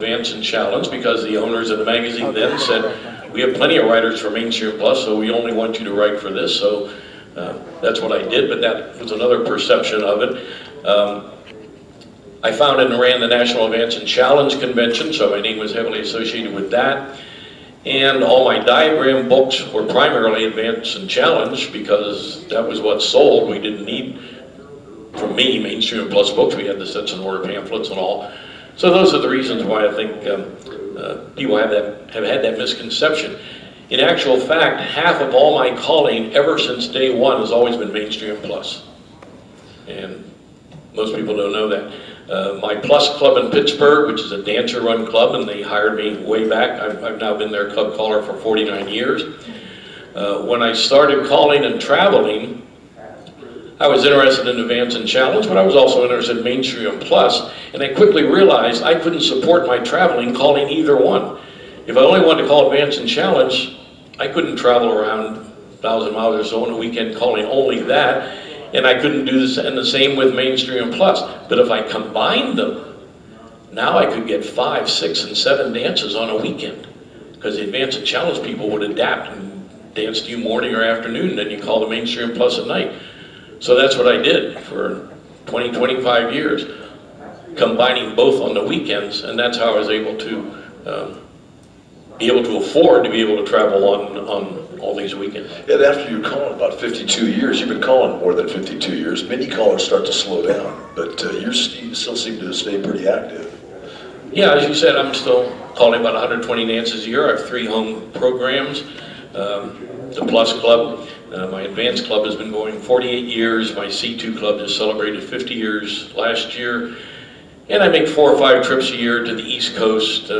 Advance and Challenge, because the owners of the magazine then said, we have plenty of writers for Mainstream Plus, so we only want you to write for this. So that's what I did, but that was another perception of it. I founded and ran the National Advance and Challenge Convention, so my name was heavily associated with that. And all my diagram books were primarily Advance and Challenge, because that was what sold. We didn't need, from me, Mainstream Plus books. We had the Sets and Order pamphlets and all. So those are the reasons why I think people have had that misconception. In actual fact, half of all my calling ever since day one has always been Mainstream Plus. And most people don't know that. My Plus Club in Pittsburgh, which is a dancer-run club, and they hired me way back. I've now been their club caller for 49 years. When I started calling and traveling, I was interested in Advance and Challenge, but I was also interested in Mainstream Plus, and I quickly realized I couldn't support my traveling calling either one. If I only wanted to call Advance and Challenge, I couldn't travel around 1,000 miles or so on a weekend calling only that, and I couldn't do this, and the same with Mainstream Plus. But if I combined them, now I could get 5, 6, and 7 dances on a weekend, because the Advance and Challenge people would adapt and dance to you morning or afternoon, and then you call the Mainstream Plus at night. So that's what I did for 20, 25 years, combining both on the weekends, and that's how I was able to afford to be able to travel on all these weekends. And after you're calling about 52 years, you've been calling more than 52 years, many callers start to slow down, but you still seem to stay pretty active. Yeah, as you said, I'm still calling about 120 dances a year. I have 3 home programs, the Plus Club. My Advance Club has been going 48 years. My C2 Club just celebrated 50 years last year. And I make 4 or 5 trips a year to the East Coast,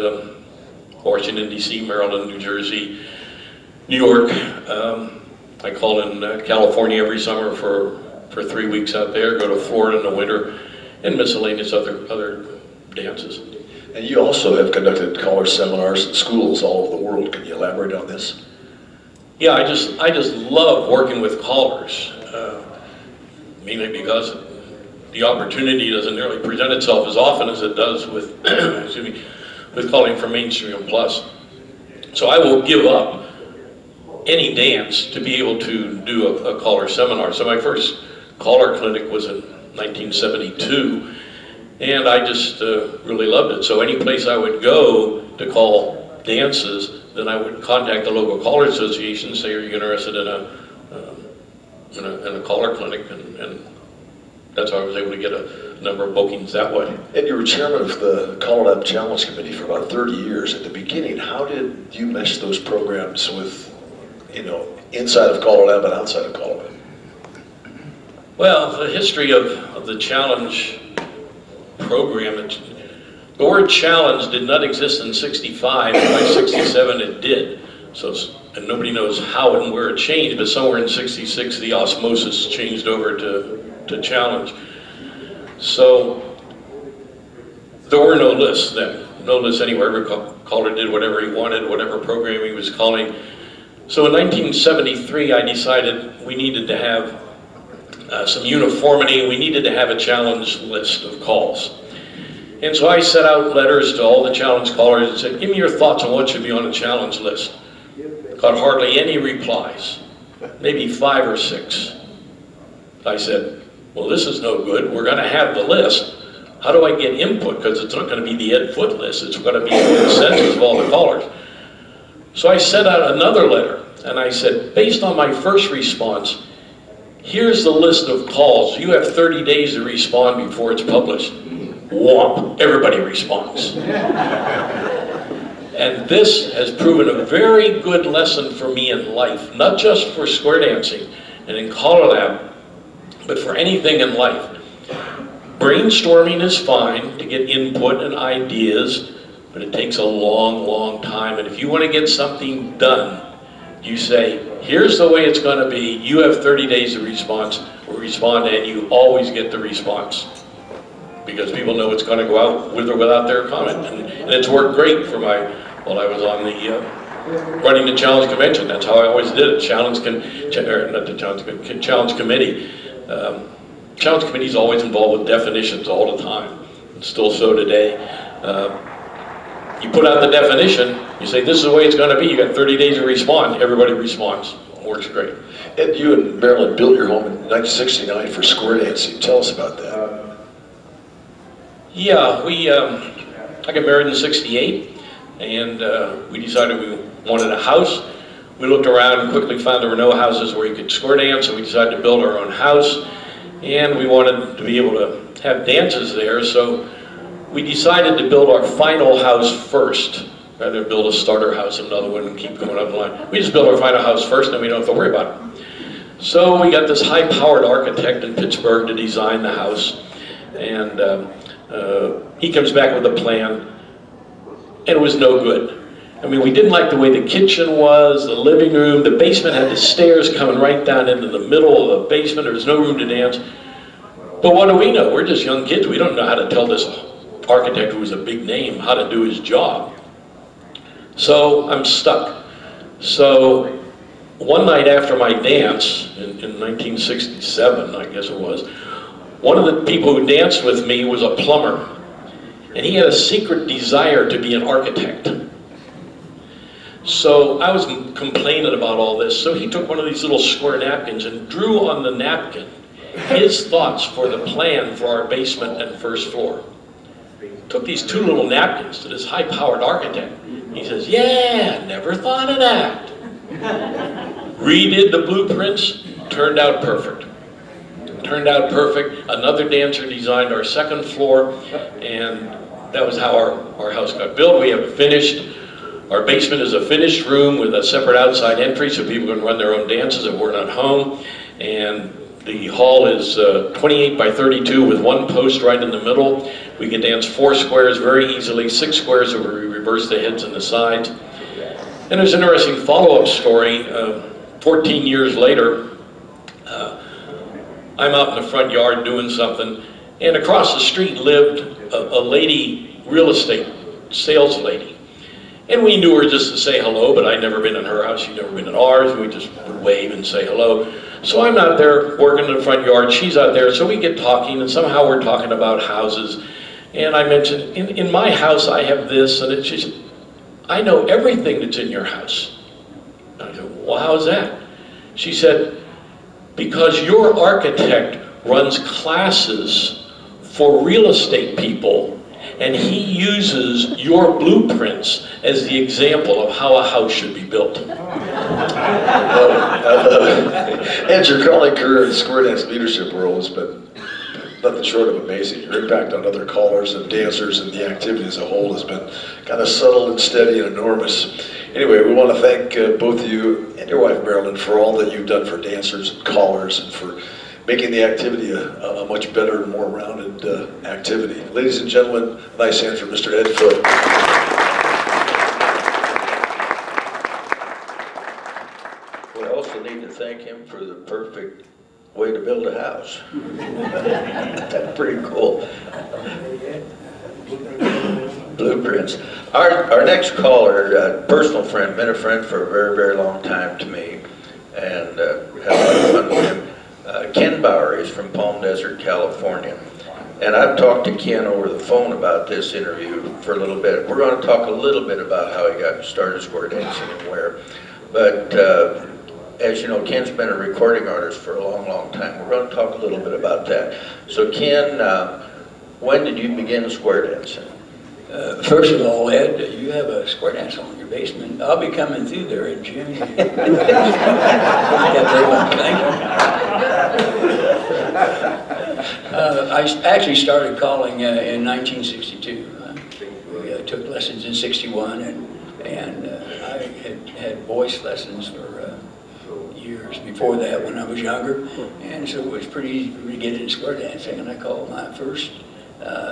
Washington, D.C., Maryland, New Jersey, New York. I call in California every summer for 3 weeks out there, go to Florida in the winter, and miscellaneous other dances. And you also have conducted caller seminars in schools all over the world. Can you elaborate on this? Yeah, I just love working with callers, mainly because the opportunity doesn't nearly present itself as often as it does with, excuse me, with calling for Mainstream Plus. So I will give up any dance to be able to do a caller seminar. So my first caller clinic was in 1972, and I just really loved it. So any place I would go to call dances, then I would contact the local caller association, say, are you interested in a caller clinic? And that's how I was able to get a number of bookings that way. And you were chairman of the Caller Lab Challenge Committee for about 30 years. At the beginning, how did you mesh those programs with, you know, inside of Caller Lab and outside of Caller Lab? Well, the history of the Challenge program, the word challenge did not exist in 65, and by 67 it did. So, and nobody knows how and where it changed, but somewhere in 66 the osmosis changed over to challenge. So there were no lists then, no lists anywhere. Every caller did whatever he wanted, whatever program he was calling. So in 1973 I decided we needed to have some uniformity, we needed to have a challenge list of calls. And so I sent out letters to all the challenge callers and said, give me your thoughts on what should be on the challenge list. Got hardly any replies, maybe 5 or 6. I said, well, this is no good. We're going to have the list. How do I get input? Because it's not going to be the Ed Foote list. It's going to be the consensus of all the callers. So I sent out another letter, and I said, based on my first response, here's the list of calls. You have 30 days to respond before it's published. Womp, everybody responds. And this has proven a very good lesson for me in life, not just for square dancing and in Caller Lab, but for anything in life. Brainstorming is fine to get input and ideas, but it takes a long, long time. And if you want to get something done, you say, here's the way it's going to be. You have 30 days to respond, and you always get the response, because people know it's going to go out with or without their comment. And it's worked great for my, while I was on the, running the Challenge Convention. That's how I always did it. Challenge Committee. Challenge Committee is always involved with definitions all the time. It's still so today. You put out the definition, you say this is the way it's going to be, you got 30 days to respond, everybody responds, works great. Ed, you and Marilyn built your home in 1969 for square dancing. Tell us about that. Yeah, I got married in 68, and we decided we wanted a house. We looked around and quickly found there were no houses where you could square dance, so we decided to build our own house, and we wanted to be able to have dances there, so we decided to build our final house first, rather than build a starter house, another one, and keep going up the line. We just build our final house first, and we don't have to worry about it. So we got this high-powered architect in Pittsburgh to design the house, and he comes back with a plan, and it was no good. I mean, we didn't like the way the kitchen was, the living room, the basement had the stairs coming right down into the middle of the basement, there was no room to dance. But what do we know? We're just young kids, we don't know how to tell this architect, who was a big name, how to do his job. So I'm stuck. So one night after my dance, in 1967, I guess it was, one of the people who danced with me was a plumber. And he had a secret desire to be an architect. So I was complaining about all this. So he took one of these little square napkins and drew on the napkin his thoughts for the plan for our basement and first floor. Took these two little napkins to this high-powered architect. He says, yeah, never thought of that. Redid the blueprints, turned out perfect. Turned out perfect. Another dancer designed our second floor, and that was how our house got built. We have it finished. Our basement is a finished room with a separate outside entry so people can run their own dances if we're not home. And the hall is 28 by 32 with one post right in the middle. We can dance four squares very easily, six squares if we reverse the heads and the sides. And there's an interesting follow-up story. 14 years later, I'm out in the front yard doing something, and across the street lived a lady, real estate sales lady. And we knew her just to say hello, but I'd never been in her house, she'd never been in ours, and we just would wave and say hello. So I'm out there working in the front yard, she's out there, so we get talking, and somehow we're talking about houses. And I mentioned, in my house I have this, and she said, I know everything that's in your house. And I said, well, how's that? She said, because your architect runs classes for real estate people, and he uses your blueprints as the example of how a house should be built. And your calling career in square dance leadership role has been nothing short of amazing. Your impact on other callers and dancers and the activity as a whole has been kind of subtle and steady and enormous. Anyway, we want to thank both of you and your wife, Marilyn, for all that you've done for dancers and callers and for making the activity a much better and more rounded activity. Ladies and gentlemen, nice hand for Mr. Ed Foote. We also need to thank him for the perfect way to build a house. That's pretty cool. Blueprints. Our next caller, a personal friend, been a friend for a very, very long time to me, and had a lot of fun with him. Ken Bowery is from Palm Desert, California. And I've talked to Ken over the phone about this interview for a little bit. We're going to talk a little bit about how he got started square dancing and where. But as you know, Ken's been a recording artist for a long, long time. We're going to talk a little bit about that. So Ken, when did you begin square dancing? First of all, Ed, you have a square dance hall in your basement. I'll be coming through there in June. I actually started calling in 1962. We took lessons in 61, and I had voice lessons for years before that when I was younger. And so it was pretty easy to get into square dancing, and I called my first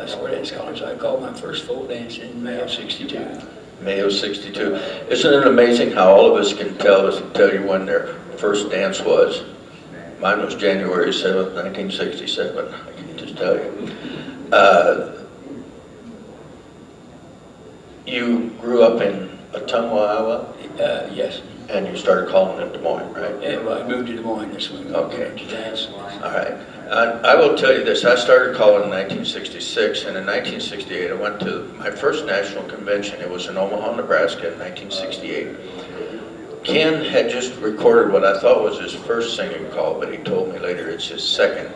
square dance college. I called my first full dance in May of 62. May of 62. Isn't it amazing how all of us can tell you when their first dance was? Mine was January 7th, 1967. I can just tell you. You grew up in Ottumwa, Iowa? Yes. And you started calling in Des Moines, right? Yeah, well, I moved to Des Moines this week. Okay. To dance. All right. I will tell you this, I started calling in 1966, and in 1968 I went to my first national convention. It was in Omaha, Nebraska in 1968. Ken had just recorded what I thought was his first singing call, but he told me later it's his second.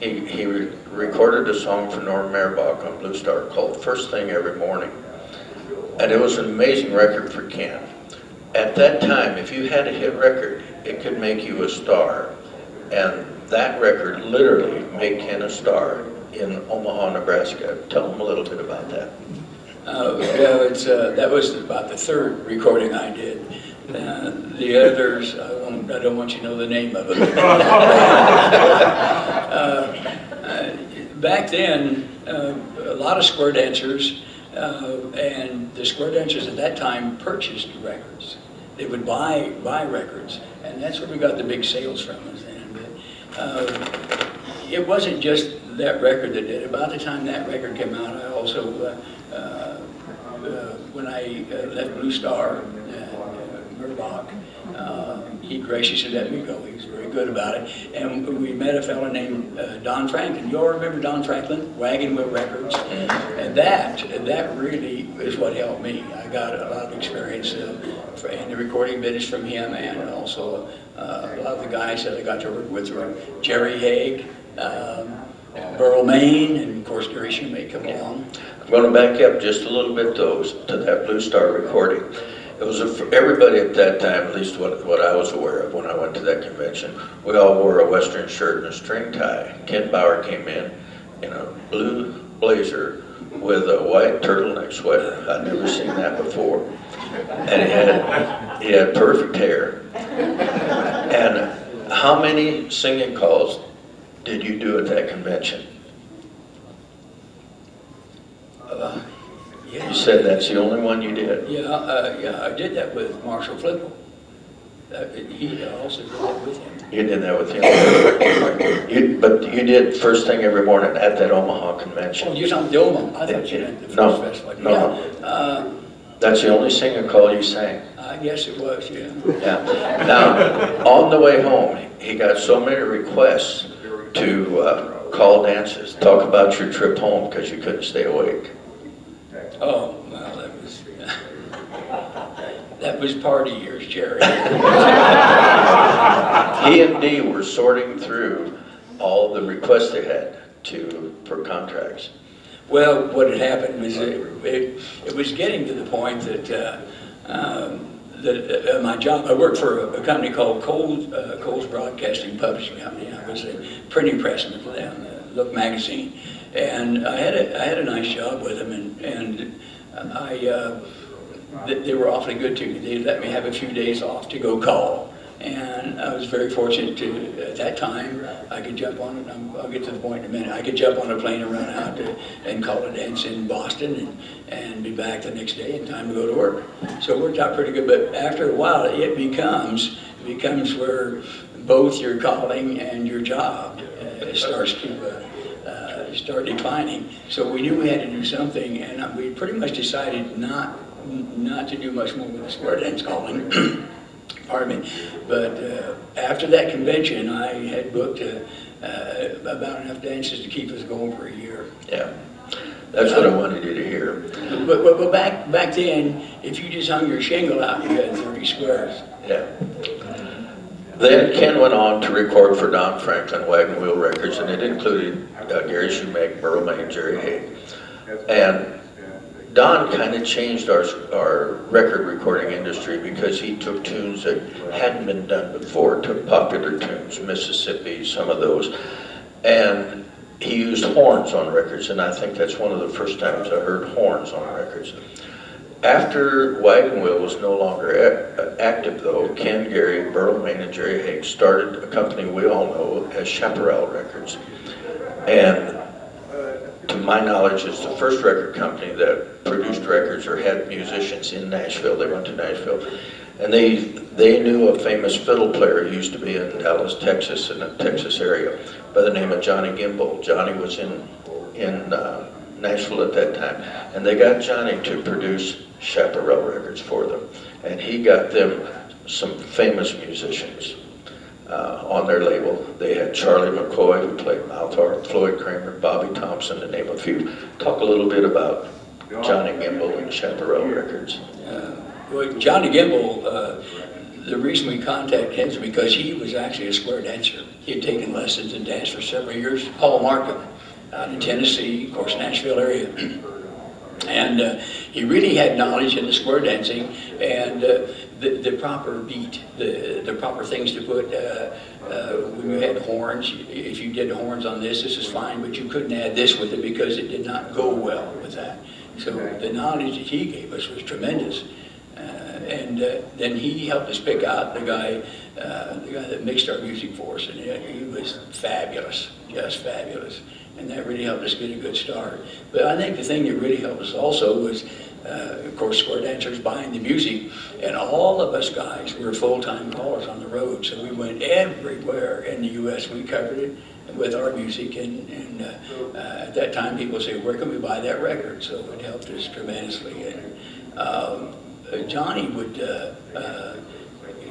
He recorded a song for Norm Merrbach on Blue Star called First Thing Every Morning. And it was an amazing record for Ken. At that time, if you had a hit record, it could make you a star. And that record literally made Ken a star in Omaha, Nebraska. Tell them a little bit about that. That was about the third recording I did. The others, I don't want you to know the name of it. Back then, a lot of square dancers, and the square dancers at that time purchased records. They would buy records, and that's where we got the big sales from us then. It wasn't just that record that did it. By the time that record came out, I also, when I left Blue Star, Merrbach, he graciously let me go. He was very good about it. And we met a fellow named Don Franklin. You all remember Don Franklin? Wagonwood Records. And that really is what helped me. I got a lot of experience in the recording business from him, and also a lot of the guys that I got to work with were Jerry Haig, Burl Main, and of course Gary Shoemaker come along. I'm going to back up just a little bit to that Blue Star recording. It was everybody at that time, at least what I was aware of when I went to that convention, we all wore a western shirt and a string tie. Ken Bauer came in a blue blazer with a white turtleneck sweater. I'd never seen that before. And he had perfect hair. And how many singing calls did you do at that convention? Yeah. You said that's the only one you did? Yeah, I did that with Marshall Flippo. He also did that with him. You did that with him. But you did First Thing Every Morning at that Omaha convention. Oh, you don't do them. I thought you did the first festival. No. Yeah. That's the only singing call you sang? I guess it was, yeah. Yeah. Now, on the way home, he got so many requests to call dances. Talk about your trip home because you couldn't stay awake. Oh, well, that was party years, Jerry. He and Dee were sorting through all the requests they had for contracts. Well, what had happened was it was getting to the point that my job, I worked for a company called Cowles, Cowles Broadcasting Publishing Company. I was a printing pressman for them, Look magazine. And I had a nice job with them, and they were awfully good to me. They let me have a few days off to go call, and I was very fortunate to, at that time, I could jump on it. I'll get to the point in a minute. I could jump on a plane and run out and call a dance in Boston and be back the next day in time to go to work. So it worked out pretty good. But after a while, it becomes where both your calling and your job starts to start declining. So we knew we had to do something, and we pretty much decided not to do much more with the square dance calling. Pardon me. But after that convention, I had booked about enough dances to keep us going for a year. Yeah, that's what I wanted you to hear. But back then, if you just hung your shingle out, you had 30 squares. Yeah. Then Ken went on to record for Don Franklin, Wagon Wheel Records, and it included Gary Shoemaker, Burl Main, Jerry Haig. And Don kind of changed our record recording industry because he took tunes that hadn't been done before, took popular tunes, Mississippi, some of those, and he used horns on records, and I think that's one of the first times I heard horns on records. After Wagon Wheel was no longer active, though, Ken, Gary, Burl Main, and Jerry Haig started a company we all know as Chaparral Records. And to my knowledge, it's the first record company that produced records or had musicians in Nashville. They went to Nashville. And they knew a famous fiddle player who used to be in Dallas, Texas, in the Texas area, by the name of Johnny Gimble. Johnny was in Nashville at that time. And they got Johnny to produce Chaparral Records for them. And he got them some famous musicians. on their label. They had Charlie McCoy, who played Maltar, Floyd Kramer, Bobby Thompson, to name a few. Talk a little bit about Johnny Gimble and Chaparral Records. Well, Johnny Gimble, the reason we contacted him is because he was actually a square dancer. He had taken lessons in dance for several years. Paul Markham, out in Tennessee, of course, Nashville area. And he really had knowledge in the square dancing and the proper beat, the proper things to put. We had horns. If you did horns on this, this is fine, but you couldn't add this with it because it did not go well with that. So the knowledge that he gave us was tremendous. And then he helped us pick out the guy that mixed our music for us, and he was fabulous, just fabulous. And that really helped us get a good start. But I think the thing that really helped us also was, of course, square dancers buying the music, and all of us guys were full-time callers on the road, so we went everywhere in the U.S. We covered it with our music, and at that time people say, where can we buy that record? So it helped us tremendously. And Johnny would,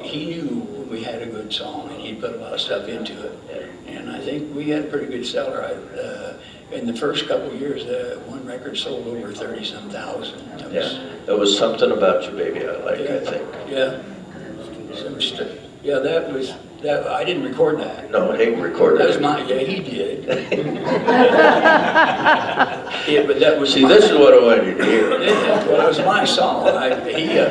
he knew we had a good song, and he put a lot of stuff into it, and I think we had a pretty good seller. In the first couple of years, one record sold over 30-some thousand. There was something about you, baby. I like. Yeah, I think. Yeah. Yeah, that was that. I didn't record that. No, Haig recorded. That was mine. Yeah, he did. Yeah, but that was. See, this is what I wanted to hear. Yeah, well, it was my song. He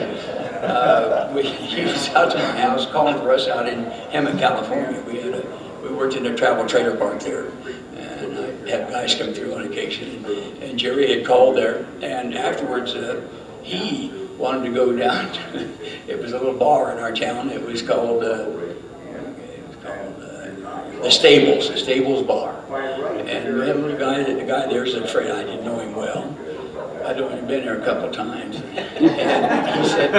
was out to my house calling for us out in Hemet, California. We worked in a travel trailer park there, and I had guys come through on occasion. And Jerry had called there, and afterwards he wanted to go down. It was a little bar in our town. It was called the Stables Bar. And the guy there said, Fred, I didn't know him well. I'd only been there a couple of times. And he said,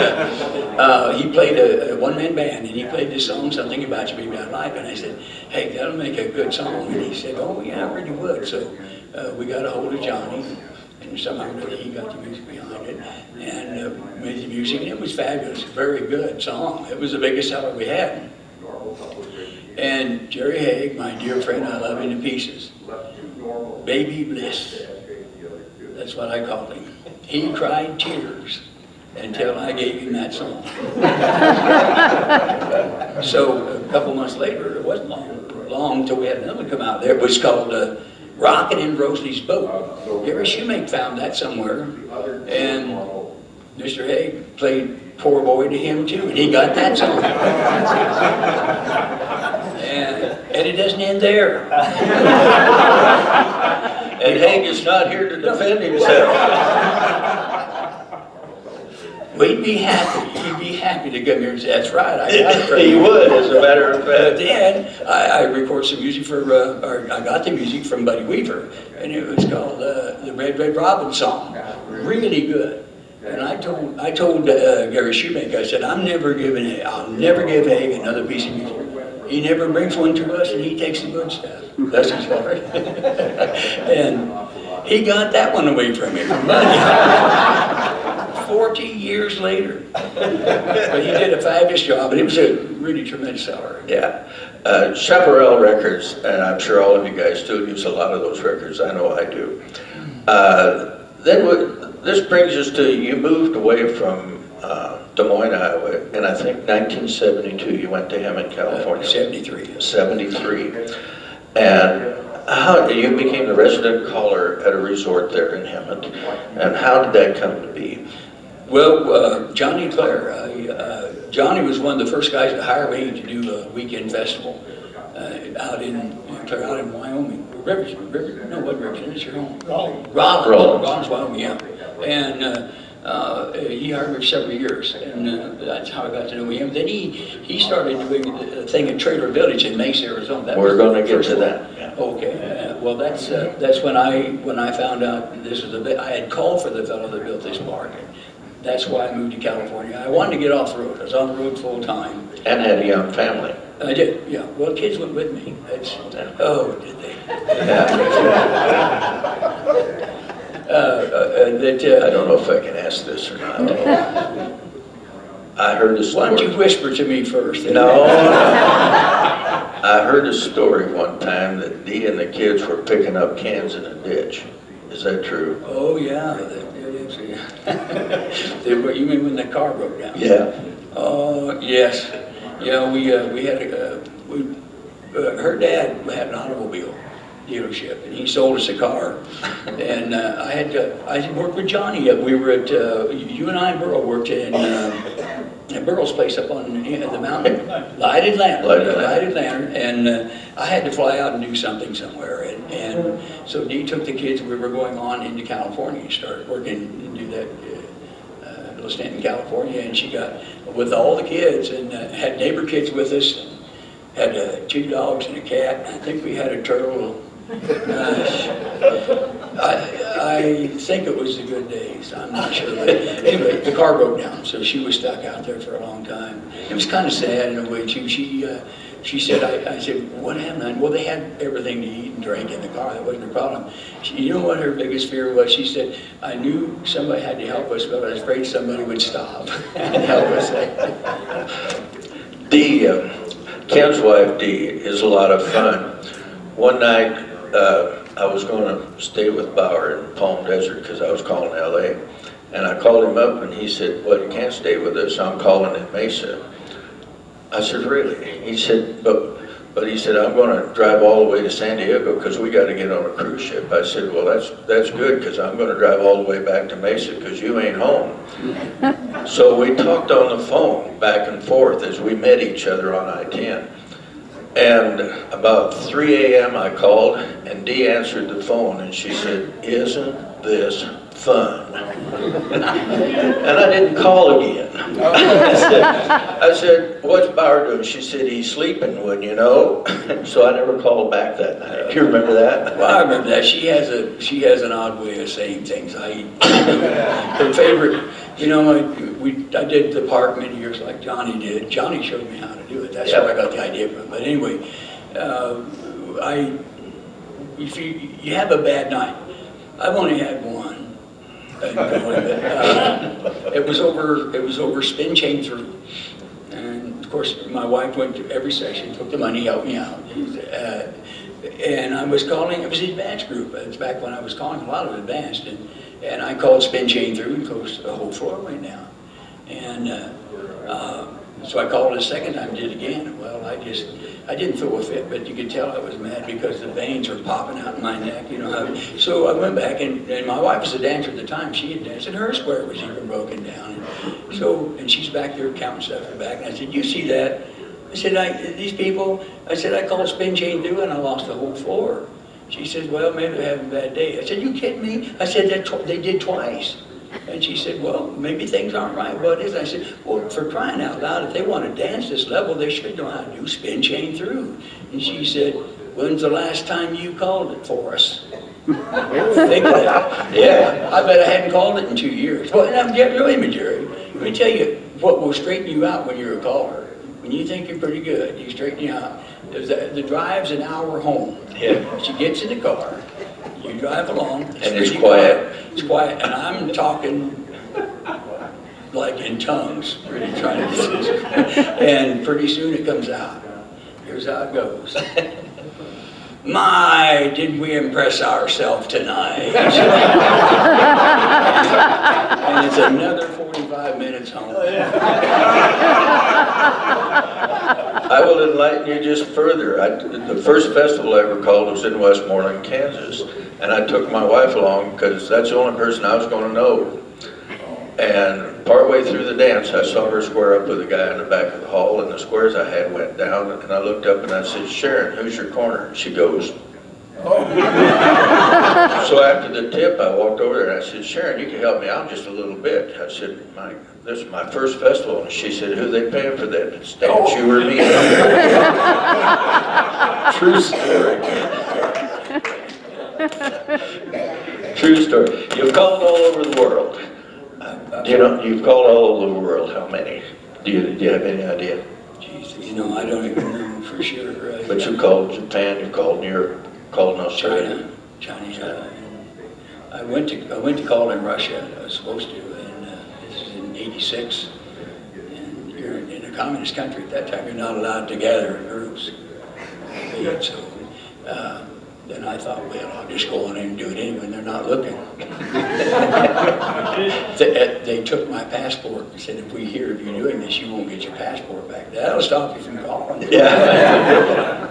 he played a one-man band, and he played this song, Something About You Baby I Like. And I said, hey, that'll make a good song. And he said, oh, yeah, I really would. So we got a hold of Johnny, and somehow he got the music behind it, and made the music, and it was fabulous. Very good song. It was the biggest seller we had. And Jerry Haig, my dear friend, I love him to pieces. Baby Bliss. That's what I called him. He cried tears until I gave him that song. So a couple months later, it wasn't long till we had another come out there. It was called Rocket in Rosalie's Boat. Gary Shoemaker found that somewhere. And Mr. Haig played Poor Boy to him too, and he got that song. And it doesn't end there. And Haig is not here to defend himself. We'd be happy. He'd be happy to come here and say, that's right, I got it from you. He would, as a matter of fact. But then I record some music for, or I got the music from Buddy Weaver, and it was called the Red Red Robin song. Really good. And I told Gary Shoemaker, I said, I'll never give Haig another piece of music. He never brings one to us, and he takes the good stuff. That's his part. And he got that one away from me. 40 years later. But he did a fabulous job, and it was a really tremendous seller. Yeah. Chaparral Records, and I'm sure all of you guys still use a lot of those records. I know I do. This brings us to, you moved away from Des Moines, Iowa, and I think 1972 you went to Hemet, California. 73. 73. And how you became the resident caller at a resort there in Hemet, and how did that come to be? Well, Johnny Clare. Johnny was one of the first guys to hire me to do a weekend festival out in Wyoming. Riverton is your home. Rawlins, Wyoming. Yeah, and. He hired me for several years, and that's how I got to know him. Then he started doing a thing in Trader Village in Mesa, Arizona. We're going to get to that. Yeah. Okay. Well, that's when I found out this was I had called for the fellow that built this park. That's why I moved to California. I wanted to get off the road. I was on the road full time. And had a young family. I did, yeah. Well, kids went with me. Did they? Yeah. I don't know if I can ask this or not. I heard this. Why don't you whisper to me first? No. I heard a story one time that Dee and the kids were picking up cans in a ditch. Is that true? Oh yeah, they were. You mean when the car broke down? Yeah. Oh yes, yeah. Her dad had an automobile dealership, and he sold us a car. And I worked with Johnny. We were at you and I and Burl worked in Burl's place up on the mountain, lighted lantern, and I had to fly out and do something somewhere, and so Dee took the kids. We were going on into California and started working and do that in California, and she got with all the kids and had neighbor kids with us, had 2 dogs and a cat, and I think we had a turtle. I think it was the good days, I'm not sure, but anyway, the car broke down, so she was stuck out there for a long time. It was kind of sad in a way too. She said, I said, what happened? Well, they had everything to eat and drink in the car, that wasn't a problem. She, you know what her biggest fear was? She said, I knew somebody had to help us, but I was afraid somebody would stop and help us. Dee, Ken's wife Dee, is a lot of fun. One night, I was going to stay with Bauer in Palm Desert because I was calling LA, and I called him up and he said, well, you can't stay with us, I'm calling in Mesa. I said, really? He said, but he said, I'm going to drive all the way to San Diego because we got to get on a cruise ship. I said, well, that's good because I'm going to drive all the way back to Mesa because you ain't home. So we talked on the phone back and forth as we met each other on I-10. And about 3 a.m. I called, and Dee answered the phone, and she said, isn't this fun? And I didn't call again. I said, what's Bauer doing? She said, he's sleeping, wouldn't you know? So I never called back that night. Do you remember that? Well, I remember that. She has an odd way of saying things. I eat. Her favorite, you know, I did the park many years like Johnny did. Johnny showed me how to do it. That's where I got the idea from. But anyway, if you have a bad night, I've only had one. It was over spin change room, and of course my wife went to every session, took the money, helped me out, and I was calling. It was the Advanced group. It's back when I was calling a lot of Advanced, and I called spin chain through and closed the whole floor right now, and so I called a second time, did again. Well, I didn't throw a fit, but you could tell I was mad because the veins were popping out in my neck, you know. So I went back, and my wife was a dancer at the time. She had danced, and her square was even broken down. And she's back there counting stuff in the back. And I said, you see that? I said, these people, I called spin chain do, and I lost the whole floor. She said, well, maybe they're having a bad day. I said, you kidding me? I said, they did twice. And she said, well, maybe things aren't right. What is it? I said, well, for crying out loud, if they want to dance this level, they should know how to do spin chain through. And she said, when's the last time you called it for us? Yeah, I bet I hadn't called it in 2 years. Well, and I'm getting really Jerry. Let me tell you what will straighten you out when you're a caller. When you think you're pretty good, you straighten you out. The drive's an hour home. Yeah. She gets in the car. You drive along, and it's quiet. It's quiet, and I'm talking like in tongues, really trying to do this. And pretty soon it comes out. Here's how it goes. My, did we impress ourselves tonight? And it's another 45 minutes home. I will enlighten you just further. The first festival I ever called was in Westmoreland, Kansas. And I took my wife along because that's the only person I was going to know. And partway through the dance, I saw her square up with a guy in the back of the hall, and the squares I had went down, and I looked up and I said, Sharon, who's your corner? She goes, oh. So after the tip, I walked over there and I said, Sharon, you can help me out just a little bit. I said, Mike, this is my first festival. And she said, who are they paying for that? It's you or me. True story. True story. You've called all over the world. You know, you've called all over the world. How many? Do you have any idea? Geez, you know, I don't even know for sure. Right? But you called Japan, you called Europe, you called Australia. China. I went to call in Russia. I was supposed to, and this is in '86. And you're in a communist country at that time. You're not allowed to gather in groups. idiot, so then I thought, well, I'll just go on in and do it anyway, they're not looking. They took my passport and said, if we hear of you doing this, you won't get your passport back. That'll stop you from calling. Yeah.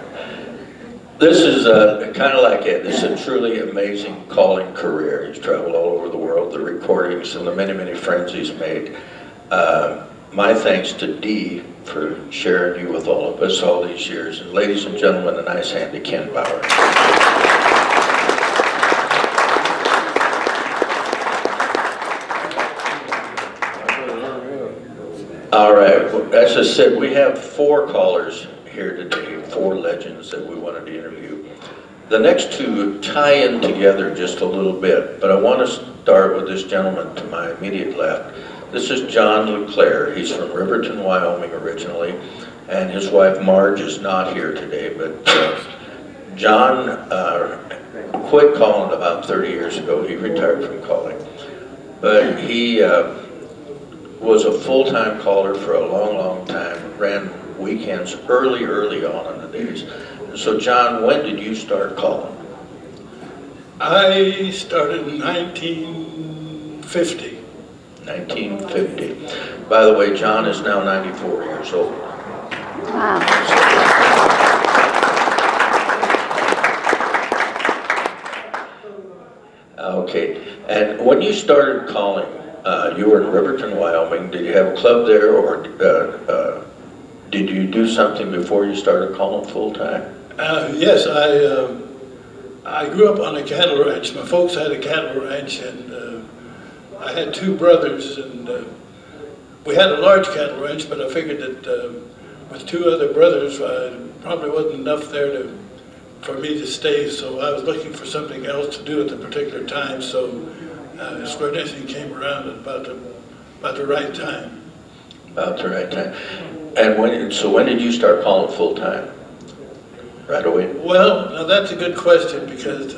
This is kind of like it. It's a truly amazing calling career. He's traveled all over the world, the recordings and the many, many friends he's made. My thanks to Dee for sharing you with all of us all these years. And ladies and gentlemen, a nice hand to Ken Bauer. All right, well, as I said, we have four callers here today, four legends that we wanted to interview. The next two tie in together just a little bit, but I want to start with this gentleman to my immediate left. This is John LeClair. He's from Riverton, Wyoming originally, and his wife Marge is not here today, but John quit calling about 30 years ago. He retired from calling, but he was a full-time caller for a long, long time, ran weekends early on in the days. So John, when did you start calling? I started in 1950. 1950. By the way, John is now 94 years old. Wow. Okay, and when you started calling, you were in Riverton, Wyoming. Did you have a club there, or did you do something before you started calling full-time? Yes, I grew up on a cattle ranch. My folks had a cattle ranch, and I had two brothers, and we had a large cattle ranch, but I figured that with two other brothers, probably wasn't enough there for me to stay, so I was looking for something else to do at the particular time, so square dancing came around at about the right time. About the right time. And so when did you start calling full-time? Right away? Well, now that's a good question, because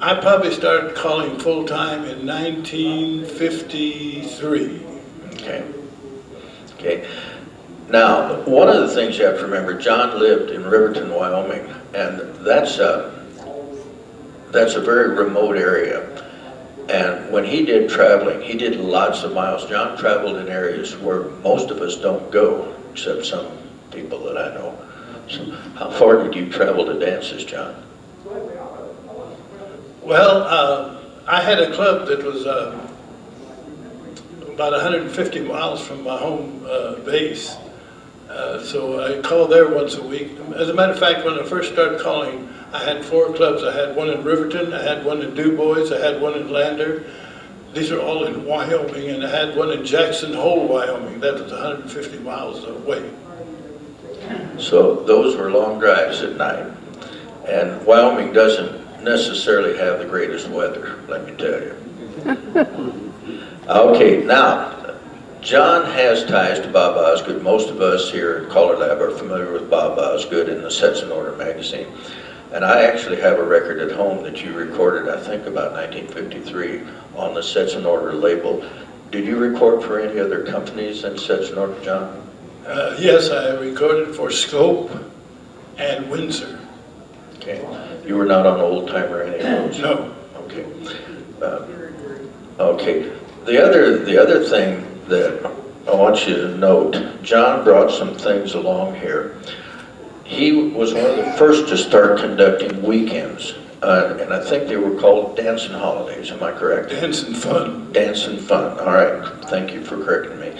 I probably started calling full-time in 1953. Okay. Okay. Now, one of the things you have to remember, John lived in Riverton, Wyoming, and that's a very remote area. And when he did traveling, he did lots of miles. John traveled in areas where most of us don't go, except some people that I know. So how far did you travel to dances, John? Well, I had a club that was about 150 miles from my home base, so I called there once a week. As a matter of fact, when I first started calling, I had four clubs. I had one in Riverton, I had one in DuBois, I had one in Lander. These are all in Wyoming, and I had one in Jackson Hole, Wyoming. That was 150 miles away. So those were long drives at night, and Wyoming doesn't necessarily have the greatest weather, let me tell you. Okay, now, John has ties to Bob Osgood. Most of us here at Caller Lab are familiar with Bob Osgood in the Sets and Order magazine. And I actually have a record at home that you recorded, I think about 1953, on the Sets and Order label. Did you record for any other companies than Sets and Order, John? Yes, I recorded for Scope and Windsor. Okay. You were not on Old Timer anymore? No. Okay. Okay. The other thing that I want you to note, John brought some things along here. He was one of the first to start conducting weekends, and I think they were called dancing holidays. Am I correct? Dancing fun. Dancing fun. All right. Thank you for correcting me.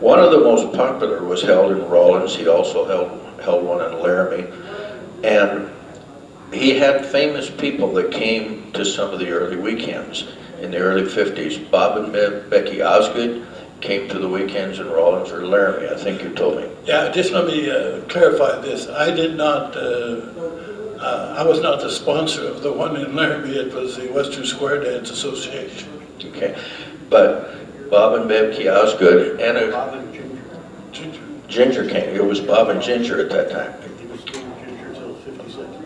One of the most popular was held in Rawlins. He also held one in Laramie, and he had famous people that came to some of the early weekends in the early 50s. Bob and Becky Osgood came to the weekends in Rawlins or Laramie, I think you told me. Yeah, just let me clarify this. I did not, I was not the sponsor of the one in Laramie. It was the Western Square Dance Association. Okay, but Bob and Becky Osgood and Bob and Ginger. Ginger came. It was Bob and Ginger at that time.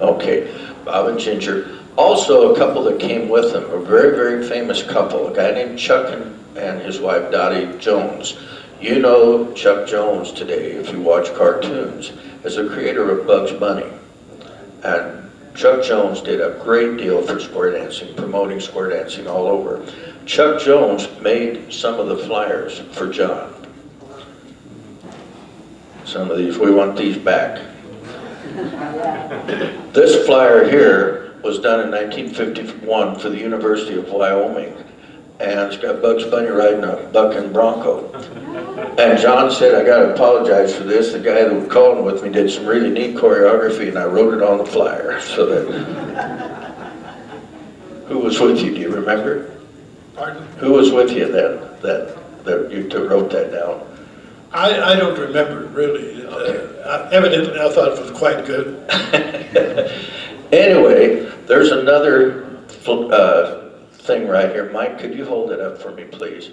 Okay, Bob and Ginger. Also, a couple that came with them, a very, very famous couple, a guy named Chuck and his wife Dottie Jones. You know Chuck Jones today if you watch cartoons. as a creator of Bugs Bunny. And Chuck Jones did a great deal for square dancing, promoting square dancing all over. Chuck Jones made some of the flyers for John. Some of these, we want these back. This flyer here was done in 1951 for the University of Wyoming. And it's got Bugs Bunny riding a bucking bronco. And John said, I gotta apologize for this. The guy that was calling with me did some really neat choreography and I wrote it on the flyer. So that. Who was with you, do you remember? Pardon? Who was with you then, that you wrote that down? I don't remember, really. Okay. Evidently, I thought it was quite good. Anyway, there's another thing right here. Mike, could you hold it up for me, please?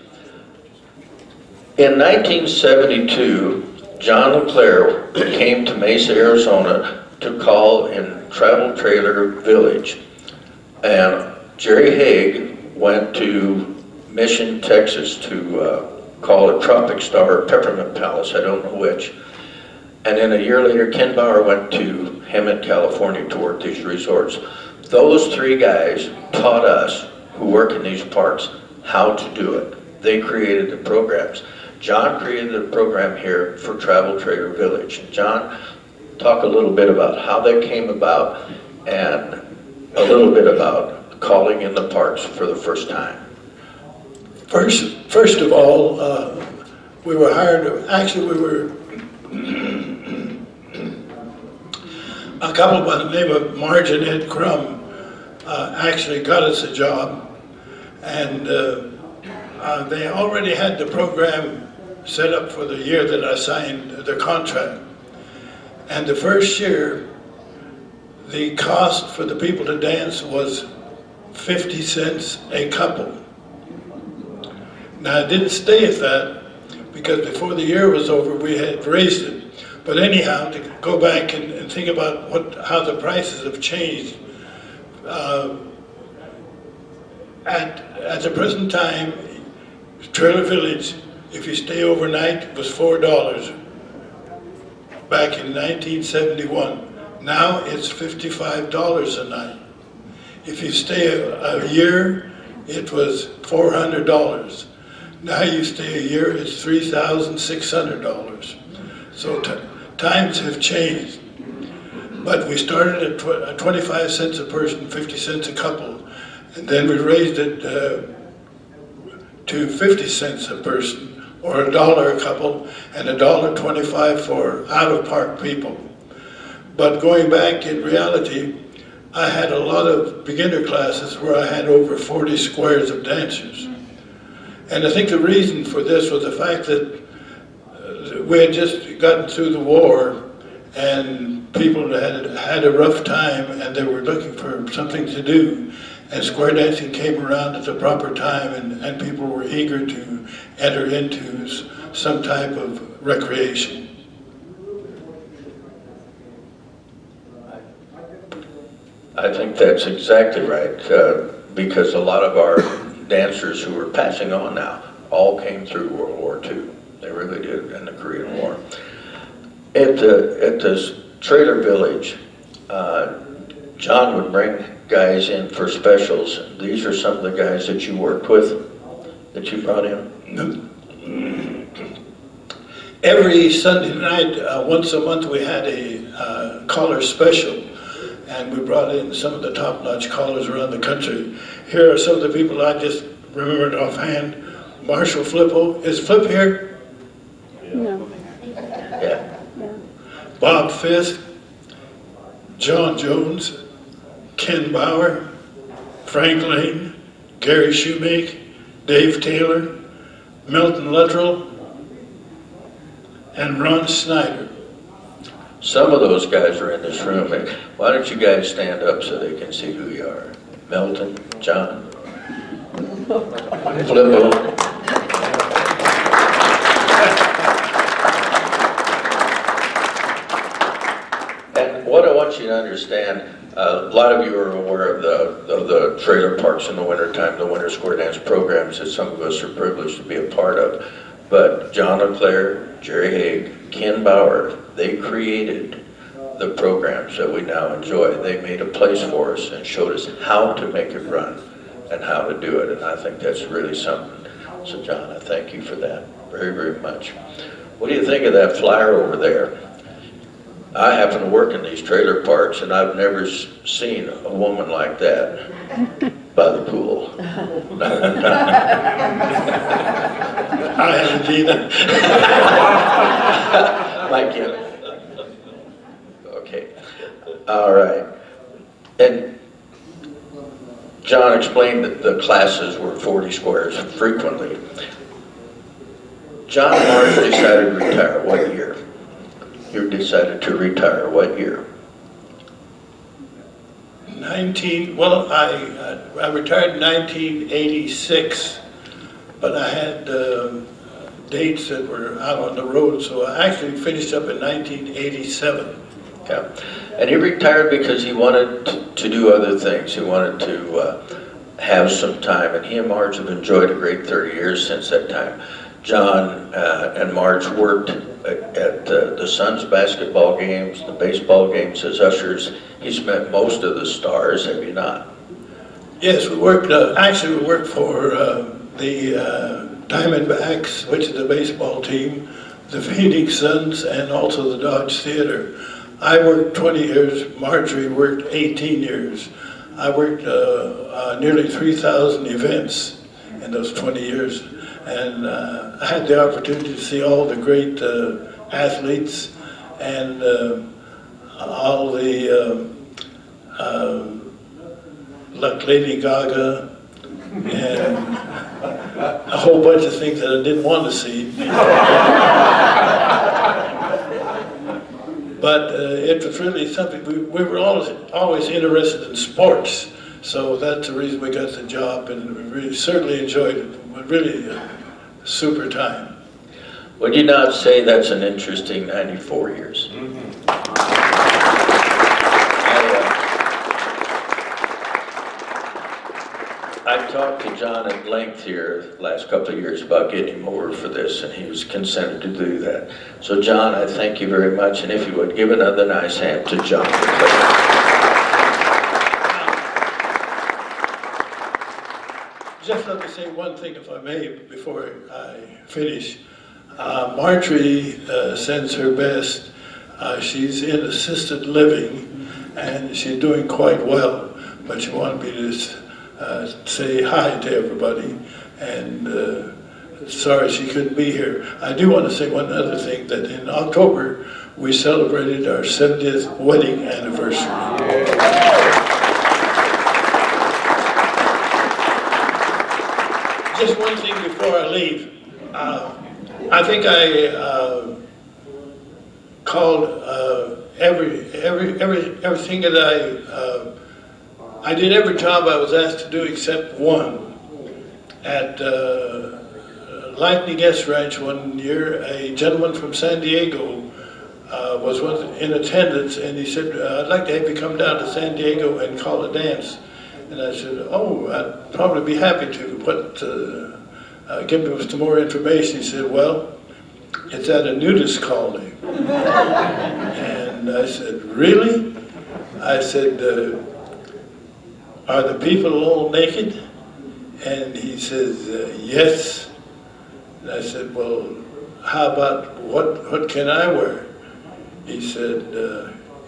In 1972, John LeClair came to Mesa, Arizona to call in Travel Trailer Village. And Jerry Haig went to Mission, Texas to call it Tropic Star or Peppermint Palace, I don't know which. And then a year later, Ken Bauer went to Hemet, California to work these resorts. Those three guys taught us who work in these parks how to do it. They created the programs. John created a program here for Travel Trailer Village. John, talk a little bit about how that came about and a little bit about calling in the parks for the first time. First of all, we were hired, actually we were a couple by the name of Marge and Ed Crum actually got us a job, and they already had the program set up for the year that I signed the contract. And the first year, the cost for the people to dance was 50 cents a couple. Now, I didn't stay at that, because before the year was over, we had raised it. But anyhow, to go back and think about how the prices have changed. At the present time, Trailer Village, if you stay overnight, was $4 back in 1971. Now it's $55 a night. If you stay a year, it was $400. Now you stay a year, it's $3,600. So times have changed. But we started at 25 cents a person, 50 cents a couple, and then we raised it to 50 cents a person, or $1 a couple, and $1.25 for out-of-park people. But going back, in reality, I had a lot of beginner classes where I had over 40 squares of dancers. And I think the reason for this was the fact that we had just gotten through the war and people had a rough time and they were looking for something to do. And square dancing came around at the proper time and people were eager to enter into some type of recreation. I think that's exactly right, because a lot of our dancers who are passing on now all came through World War II. They really did, and the Korean War. At this trailer village, John would bring guys in for specials. These are some of the guys that you worked with, that you brought in? Every Sunday night, once a month, we had a caller special. And we brought in some of the top-notch callers around the country. Here are some of the people I just remembered offhand. Marshall Flippo. Is Flip here? No. Yeah. No. Bob Fisk, John Jones, Ken Bauer, Frank Lane, Gary Shoemaker, Dave Taylor, Milton Luttrell, and Ron Snyder. Some of those guys are in this room. Why don't you guys stand up so they can see who you are? Melton, John, Flippo. And what I want you to understand, a lot of you are aware of the trailer parks in the wintertime, the winter square dance programs that some of us are privileged to be a part of. But John LeClair, Jerry Haig, Ken Bauer, they created the programs that we now enjoy. They made a place for us and showed us how to make it run and how to do it, and I think that's really something. So John, I thank you for that very, very much. What do you think of that flyer over there? I happen to work in these trailer parks, and I've never seen a woman like that by the pool. I haven't either. Mike, yeah. Okay. All right. And John explained that the classes were 40 squares frequently. John Marsh decided to retire what year? You decided to retire what year? I retired in 1986, but I had dates that were out on the road, so I actually finished up in 1987. Yeah. And he retired because he wanted to do other things. He wanted to have some time, and he and Marge have enjoyed a great 30 years since that time. John and Marge worked at the Suns basketball games, the baseball games as ushers. He's met most of the stars, have you not? Yes, we worked, actually we worked for the Diamondbacks, which is the baseball team, the Phoenix Suns, and also the Dodge Theater. I worked 20 years, Marjorie worked 18 years. I worked nearly 3,000 events in those 20 years. And I had the opportunity to see all the great athletes and all the like Lady Gaga and a whole bunch of things that I didn't want to see. But it was really something. We were always interested in sports. So that's the reason we got the job, and we really, certainly enjoyed it. Really super time. Would you not say that's an interesting 94 years? Mm-hmm. I talked to John at length here the last couple of years about getting him over for this, and he was consented to do that. So John, I thank you very much, and if you would, give another nice hand to John. Just let me say one thing, if I may, before I finish. Marjorie sends her best. She's in assisted living, and she's doing quite well. But she wanted me to say hi to everybody, and sorry she couldn't be here. I do want to say one other thing, that in October, we celebrated our 70th wedding anniversary. Yeah. Just one thing before I leave. I think I called everything that I did every job I was asked to do except one. At Lightning S Ranch one year, a gentleman from San Diego was in attendance, and he said, "I'd like to have you come down to San Diego and call a dance." And I said, "Oh, I'd probably be happy to, but give me some more information." He said, "Well, it's at a nudist colony." And I said, "Really?" I said, "Are the people all naked?" And he says, "Yes." And I said, "Well, how about what can I wear?" He said,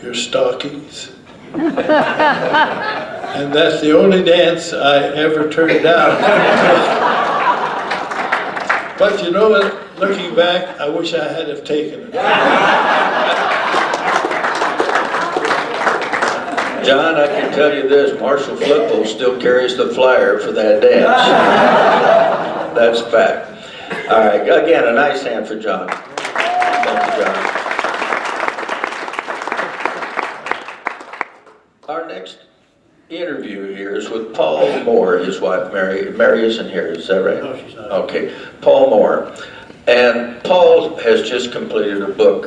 "Your stockings." And that's the only dance I ever turned down. But you know what? Looking back, I wish I had have taken it. John, I can tell you this, Marshall Flippo still carries the flyer for that dance. That's a fact. All right, again, a nice hand for John. Thank you, John. Interview here is with Paul Moore, his wife Mary. Mary isn't here, is that right? No, she's not. Okay, Paul Moore. And Paul has just completed a book,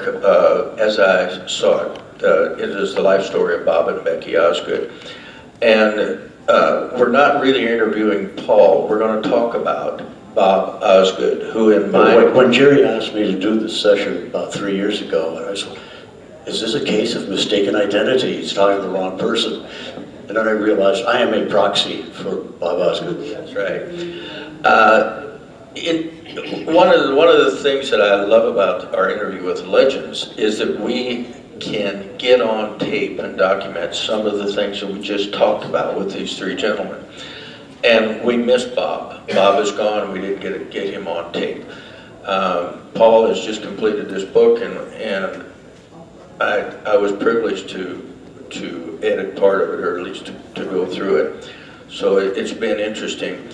as I saw it. It is the life story of Bob and Becky Osgood. And we're not really interviewing Paul. We're going to talk about Bob Osgood, who in my... When Jerry asked me to do this session about 3 years ago, I said, is this a case of mistaken identity? He's talking to the wrong person. And then I realized I am a proxy for Bob Osgood. That's right. One of the things that I love about our interview with legends is that we can get on tape and document some of the things that we just talked about with these three gentlemen. And we miss Bob. Bob is gone. We didn't get him on tape. Paul has just completed this book, and I was privileged to edit part of it, or at least to go through it. So it's been interesting.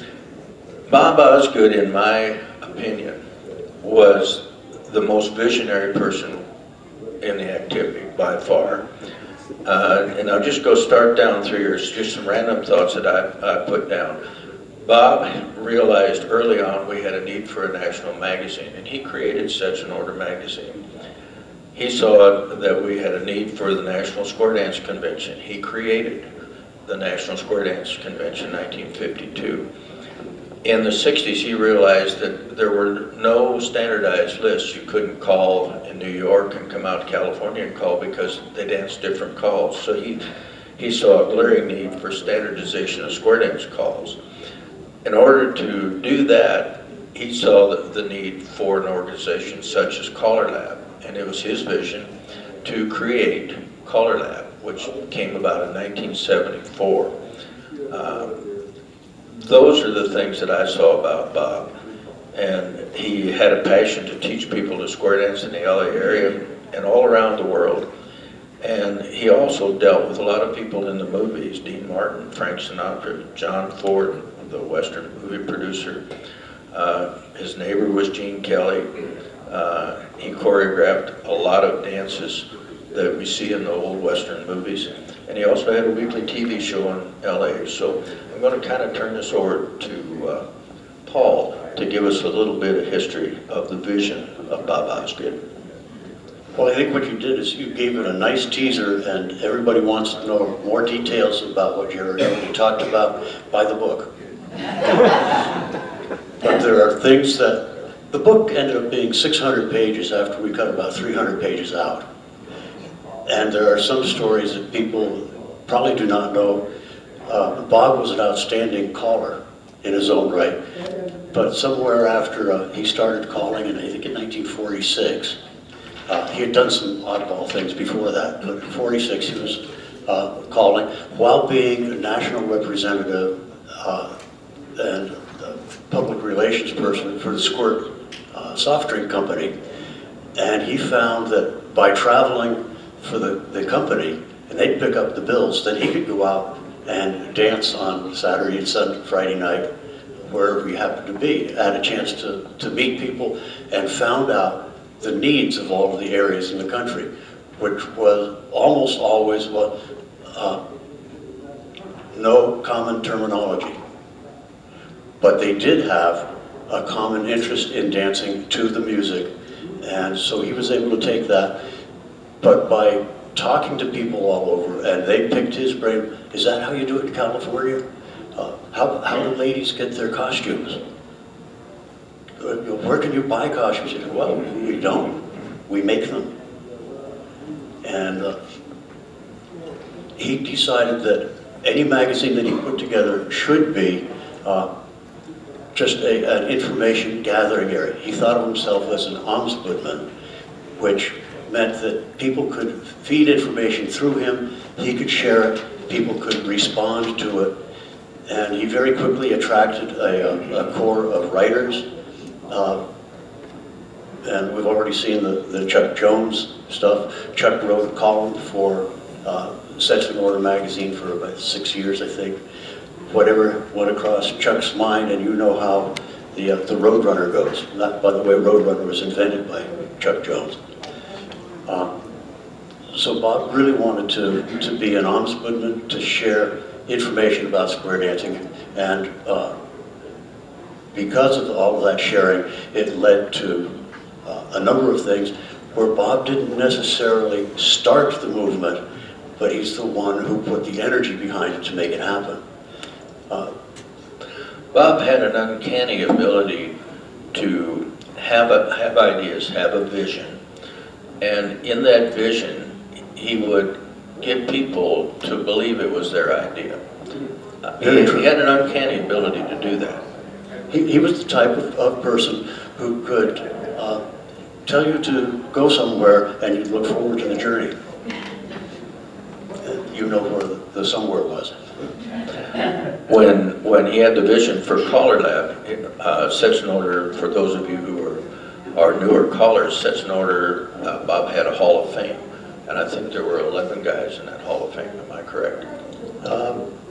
Bob Osgood, in my opinion, was the most visionary person in the activity by far. And I'll just go start down through here. It's just some random thoughts that I put down. Bob realized early on we had a need for a national magazine, and he created Sets and Order magazine. He saw that we had a need for the National Square Dance Convention. He created the National Square Dance Convention in 1952. In the 60s, he realized that there were no standardized lists. You couldn't call in New York and come out to California and call because they danced different calls. So he saw a glaring need for standardization of square dance calls. In order to do that, he saw the need for an organization such as Caller Lab, and it was his vision to create Caller Lab, which came about in 1974. Those are the things that I saw about Bob. And he had a passion to teach people to square dance in the LA area and all around the world. And he also dealt with a lot of people in the movies, Dean Martin, Frank Sinatra, John Ford, the Western movie producer. His neighbor was Gene Kelly. He choreographed a lot of dances that we see in the old Western movies. And he also had a weekly TV show in LA. So I'm going to kind of turn this over to Paul to give us a little bit of history of the vision of Bob Osgood. Well, I think what you did is you gave it a nice teaser, and everybody wants to know more details about what you already talked about by the book. But there are things that, the book ended up being 600 pages after we cut about 300 pages out. And there are some stories that people probably do not know. Bob was an outstanding caller in his own right. But somewhere after he started calling, and I think in 1946, he had done some oddball things before that, but in 46 he was calling while being a national representative and a public relations person for the Squirt soft drink company. And he found that by traveling for the company, and they'd pick up the bills, that he could go out and dance on Saturday and Sunday, Friday night, wherever you happened to be. I had a chance to meet people and found out the needs of all of the areas in the country, which was almost always no common terminology. But they did have a common interest in dancing to the music, and so he was able to take that. But by talking to people all over, and they picked his brain, is that how you do it in California? How do ladies get their costumes? Where can you buy costumes? He said, well, we don't. We make them. And he decided that any magazine that he put together should be just an information gathering area. He thought of himself as an ombudsman, which meant that people could feed information through him, he could share it, people could respond to it. And he very quickly attracted a core of writers. And we've already seen the Chuck Jones stuff. Chuck wrote a column for Sets and Order magazine for about 6 years, I think. Whatever went across Chuck's mind, and you know how the Roadrunner goes. That, by the way, Roadrunner was invented by Chuck Jones. So Bob really wanted to be an ombudsman, to share information about square dancing, and because of all of that sharing, it led to a number of things where Bob didn't necessarily start the movement, but he's the one who put the energy behind it to make it happen. Bob had an uncanny ability to have ideas, have a vision. And in that vision, he would get people to believe it was their idea. He had an uncanny ability to do that. He was the type of person who could tell you to go somewhere and you'd look forward to the journey. You know where the somewhere was. When he had the vision for Caller Lab, Sets and Order, for those of you who are newer callers, Sets and Order, Bob had a Hall of Fame. And I think there were 11 guys in that Hall of Fame, am I correct?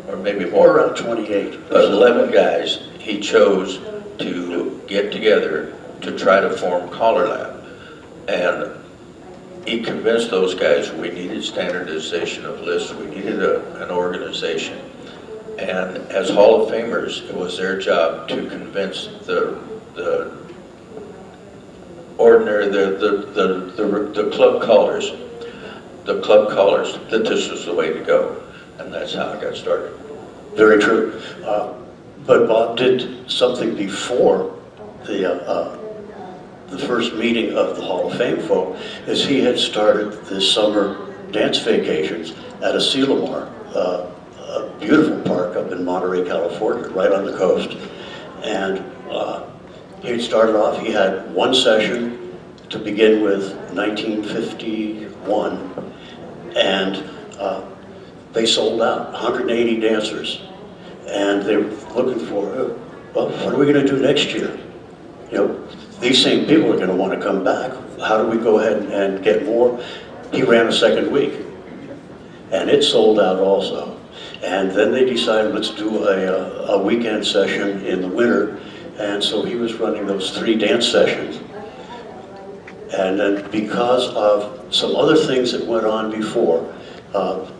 Or maybe more. Around 28. But 11 guys he chose to get together to try to form Caller Lab. And he convinced those guys we needed standardization of lists, we needed an organization. And as Hall of Famers, it was their job to convince the club callers that this was the way to go. And that's how it got started. Very true. But Bob did something before the first meeting of the Hall of Fame folk, is he had started this summer dance vacations at a Selamar, a beautiful park up in Monterey, California, right on the coast. And he started off, he had one session to begin with, 1951, and they sold out, 180 dancers. And they were looking for, well, what are we going to do next year? You know, these same people are going to want to come back. How do we go ahead and get more? He ran a second week, and it sold out also. And then they decided, let's do a weekend session in the winter. And so he was running those 3 dance sessions. And then because of some other things that went on before,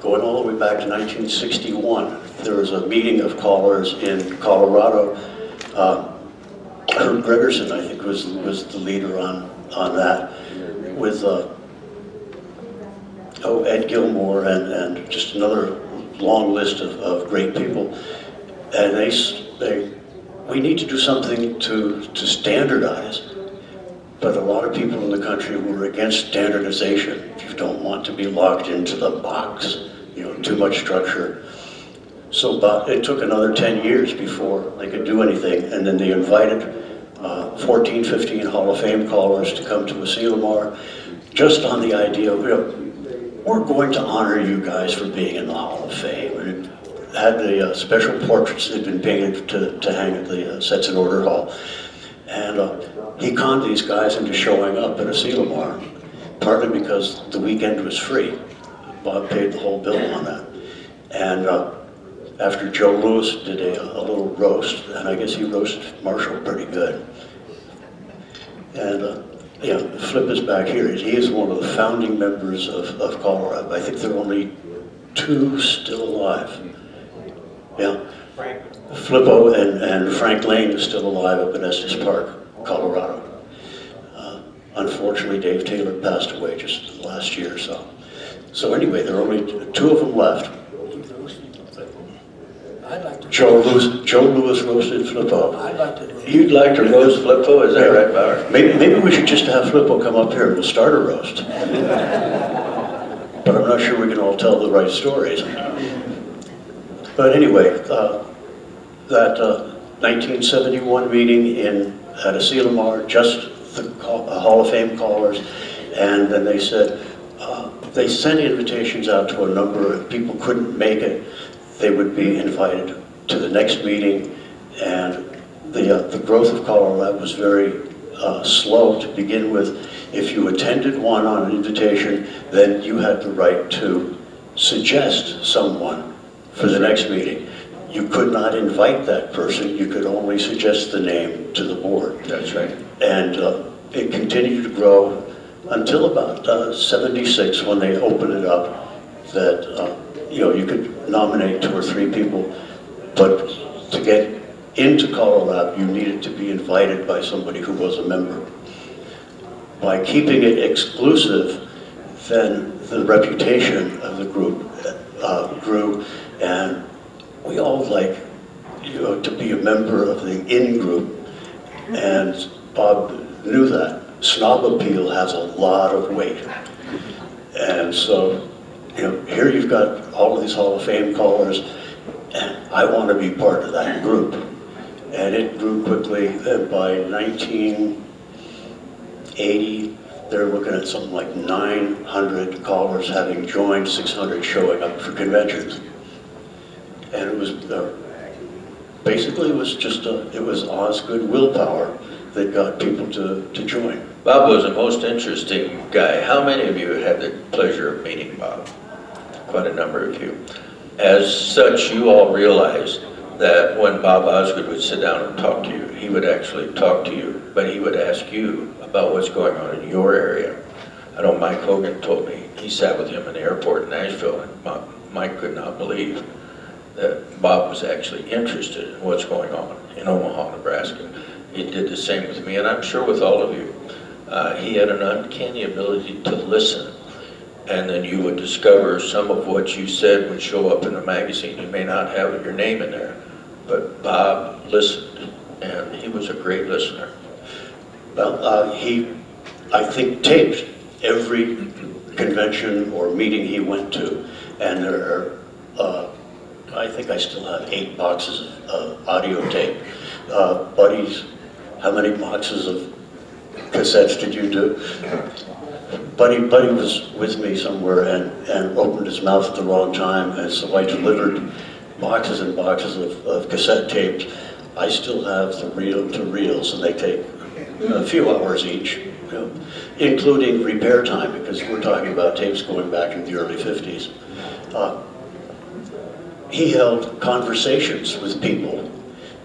going all the way back to 1961, there was a meeting of callers in Colorado. Herb Gregerson, I think, was the leader on that, with Ed Gilmore and just another long list of great people. And we need to do something to standardize. But a lot of people in the country were against standardization. You don't want to be locked into the box, you know, too much structure. So but it took another 10 years before they could do anything, and then they invited 14, 15 Hall of Fame callers to come to Selamar, just on the idea of, you know, we're going to honor you guys for being in the Hall of Fame. And it had the special portraits that had been painted to hang at the Sets and Order Hall. And he conned these guys into showing up at a Selamar, partly because the weekend was free. Bob paid the whole bill on that. And after Joe Lewis did a little roast, and I guess he roasted Marshall pretty good. And yeah, Flip is back here. He is one of the founding members of Colorado. I think there are only 2 still alive. Yeah. Flippo and Frank Lane is still alive up in Estes Park, Colorado. Unfortunately, Dave Taylor passed away just last year or so. So anyway, there are only 2 of them left. I'd like to Joe Lewis roasted Flippo. I'd like to. You'd like to roast Flippo? Is that right, Bauer? Maybe we should just have Flippo come up here and we'll start a roast. But I'm not sure we can all tell the right stories. But anyway, that 1971 meeting at Selamar, just the Hall of Fame callers, and then they said, they sent invitations out to a number of people, couldn't make it. They would be invited to the next meeting, and the growth of Caller Lab was very slow to begin with. If you attended one on an invitation, then you had the right to suggest someone for the next meeting. You could not invite that person, you could only suggest the name to the board. That's right. And it continued to grow until about 76, when they opened it up that you know, you could nominate 2 or 3 people, but to get into Caller Lab, you needed to be invited by somebody who was a member. By keeping it exclusive, then the reputation of the group grew, and we all like, you know, to be a member of the in-group, and Bob knew that. Snob appeal has a lot of weight, and so You know, here you've got all of these Hall of Fame callers, and I want to be part of that group. And it grew quickly. By 1980, they're looking at something like 900 callers having joined, 600 showing up for conventions. And it was basically it was just it was Osgood willpower that got people to join. Bob was a most interesting guy. How many of you had the pleasure of meeting Bob? Quite a number of you. As such, you all realized that when Bob Osgood would sit down and talk to you, he would actually talk to you, but he would ask you about what's going on in your area. I know Mike Hogan told me, he sat with him in the airport in Nashville, and Mike could not believe that Bob was actually interested in what's going on in Omaha, Nebraska. He did the same with me, and I'm sure with all of you. He had an uncanny ability to listen, and then you would discover some of what you said would show up in a magazine. You may not have your name in there, but Bob listened, and he was a great listener. Well, he, I think, taped every convention or meeting he went to, and there are, I think I still have 8 boxes of audio tape. Buddies, how many boxes of cassettes did you do? Buddy was with me somewhere and opened his mouth at the wrong time, and so I delivered boxes and boxes of cassette tapes. I still have the reel-to-reels, and they take a few hours each, you know, including repair time, because we're talking about tapes going back in the early 50s. He held conversations with people,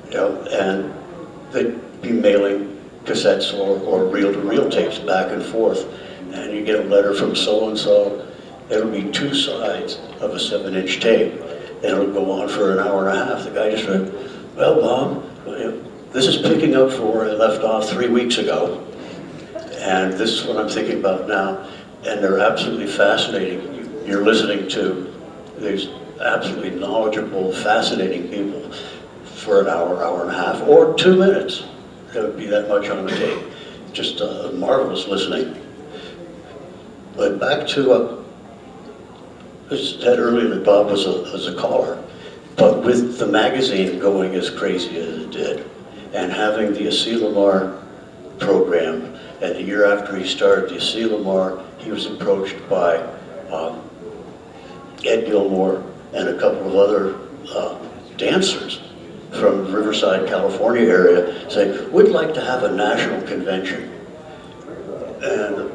you know, and they'd be mailing cassettes or reel-to-reel tapes back and forth, and you get a letter from so-and-so. It'll be 2 sides of a 7-inch tape, and it'll go on for an hour and a half. The guy just went, "Well, Bob, this is picking up for where I left off 3 weeks ago, and this is what I'm thinking about now." And they're absolutely fascinating. You're listening to these absolutely knowledgeable, fascinating people for an hour, hour and a half, or 2 minutes. There would be that much on the tape. Just marvelous listening. But back to, I said earlier that Bob was a caller, but with the magazine going as crazy as it did, and having the Asi Lamar program, and the year after he started the Asi Lamar, he was approached by Ed Gilmore and a couple of other dancers from the Riverside, California area, saying, "We'd like to have a national convention." And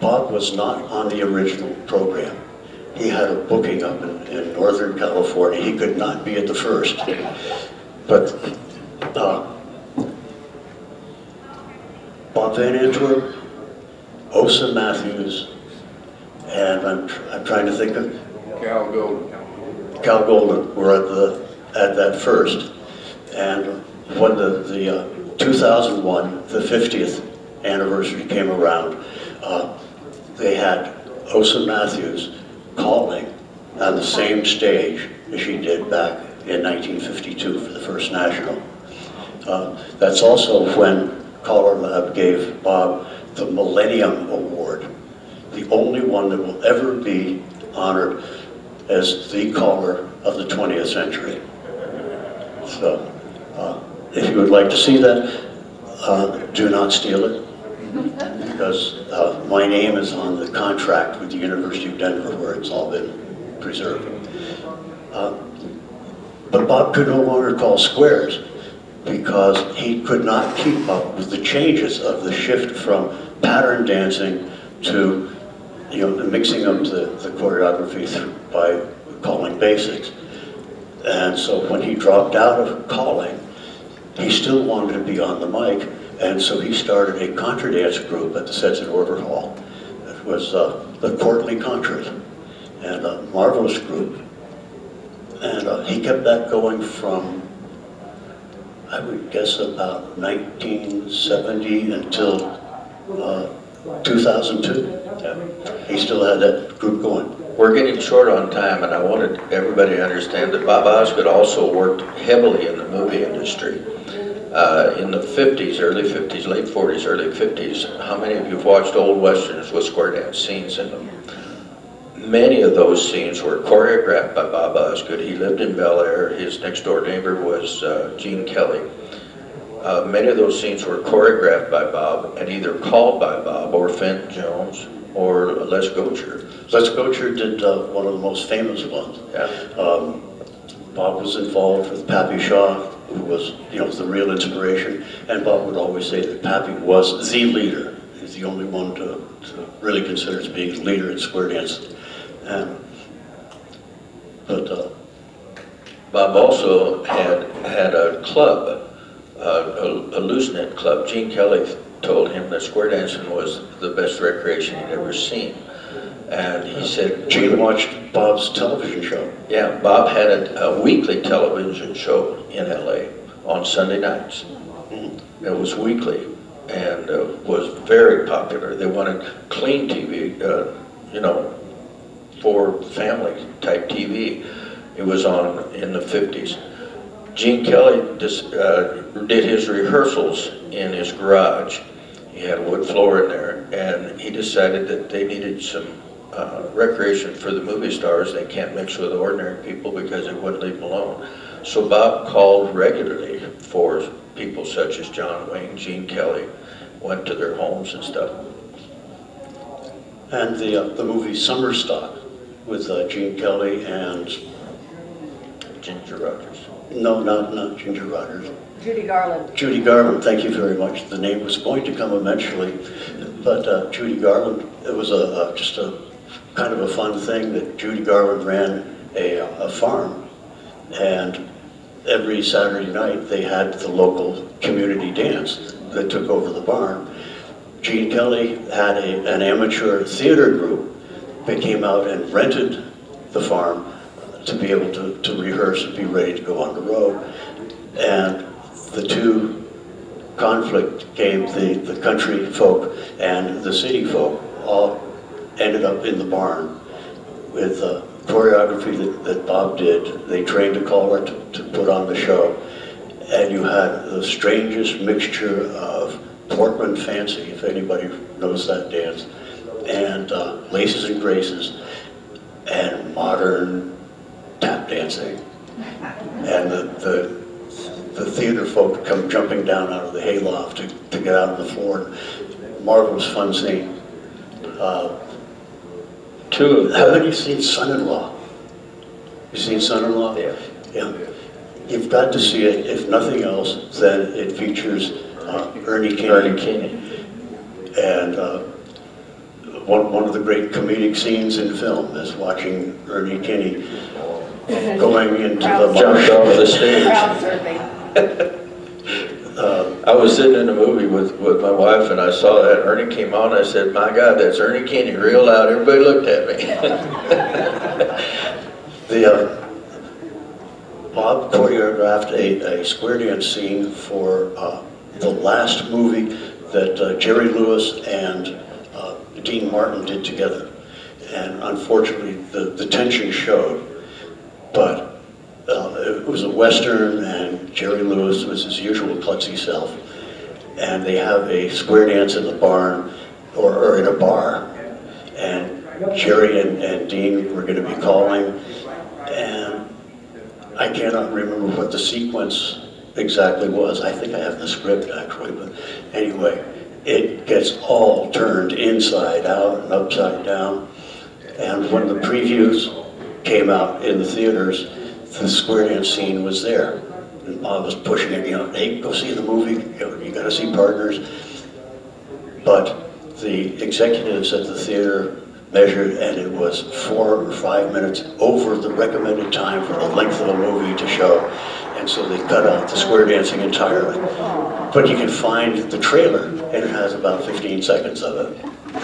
Bob was not on the original program. He had a booking up in Northern California. He could not be at the first. But Bob Van Antwerp, Osa Matthews, and I'm trying to think of... Cal Golden. Cal Golden were at that first. And when the 2001, the 50th anniversary came around, they had Osa Matthews calling on the same stage as she did back in 1952 for the first national. That's also when Caller Lab gave Bob the Millennium Award, the only one that will ever be honored as the caller of the 20th century. So, if you would like to see that, do not steal it, because my name is on the contract with the University of Denver where it's all been preserved. But Bob could no longer call squares because he could not keep up with the changes of the shift from pattern dancing to, you know, the mixing up the choreography by calling basics. And so when he dropped out of calling, he still wanted to be on the mic. And so he started a contra dance group at the Sets and Order Hall. It was the Courtly Contras, and a marvelous group. And he kept that going from, I would guess, about 1970 until 2002. Yeah. He still had that group going. We're getting short on time, and I wanted everybody to understand that Bob Osgood also worked heavily in the movie industry. In the 50s, early 50s, late 40s, early 50s, how many of you have watched old westerns with square dance scenes in them? Many of those scenes were choreographed by Bob Osgood. He lived in Bel Air. His next door neighbor was Gene Kelly. Many of those scenes were choreographed by Bob and either called by Bob or Fenton Jones or Les Gotcher. Les Gotcher did one of the most famous ones. Yeah. Bob was involved with Pappy Shaw, who was, you know, the real inspiration, and Bob would always say that Pappy was the leader. He's the only one to really consider as being the leader in square dance. But Bob also had a club, a loose knit club. Gene Kelly told him that square dancing was the best recreation he'd ever seen. And he said, Gene watched Bob's television show. Yeah, Bob had a weekly television show in LA on Sunday nights. Mm-hmm. It was weekly and was very popular. They wanted clean TV, you know, for family type TV. It was on in the 50s. Gene Kelly did his rehearsals in his garage. He had a wood floor in there, and he decided that they needed some recreation for the movie stars. They can't mix with ordinary people because they wouldn't leave them alone. So Bob called regularly for people such as John Wayne, Gene Kelly, went to their homes and stuff. And the movie Summer Stock with Gene Kelly and Ginger Rogers. No, not Ginger Rogers. Judy Garland. Judy Garland, thank you very much. The name was going to come eventually, but Judy Garland, it was just a kind of a fun thing that Judy Garland ran a farm, and every Saturday night they had the local community dance that took over the barn. Gene Kelly had an amateur theater group that came out and rented the farm to be able to rehearse and be ready to go on the road. And the two conflict came, the country folk and the city folk all ended up in the barn with choreography that Bob did. They trained a caller to put on the show, and you had the strangest mixture of Portland Fancy, if anybody knows that dance, and Laces and Graces, and modern tap dancing. And the theater folk come jumping down out of the hayloft to get out on the floor. Marvelous fun scene. Haven't you seen Son-in-Law? You seen Son-in-Law? Yeah. Yeah. You've got to see it, if nothing else, then it features Ernie Kinney. And one of the great comedic scenes in film is watching Ernie Kinney going into the marsh. Off the stage. I was sitting in a movie with my wife, and I saw that Ernie came on. I said, "My God, that's Ernie Kinney, real loud." Everybody looked at me. Bob choreographed a square dance scene for the last movie that Jerry Lewis and Dean Martin did together. And unfortunately, the tension showed. But it was a Western, and Jerry Lewis was his usual klutzy self. And they have a square dance in the barn, or in a bar. And Jerry and Dean were going to be calling. And I cannot remember what the sequence exactly was. I think I have the script, actually, but anyway, it gets all turned inside out and upside down. And when the previews came out in the theaters, the square dance scene was there. And Bob was pushing it, you know, hey, go see the movie, you gotta see Partners. But the executives at the theater measured, and it was 4 or 5 minutes over the recommended time for the length of a movie to show. And so they cut out the square dancing entirely. But you can find the trailer, and it has about 15 seconds of it.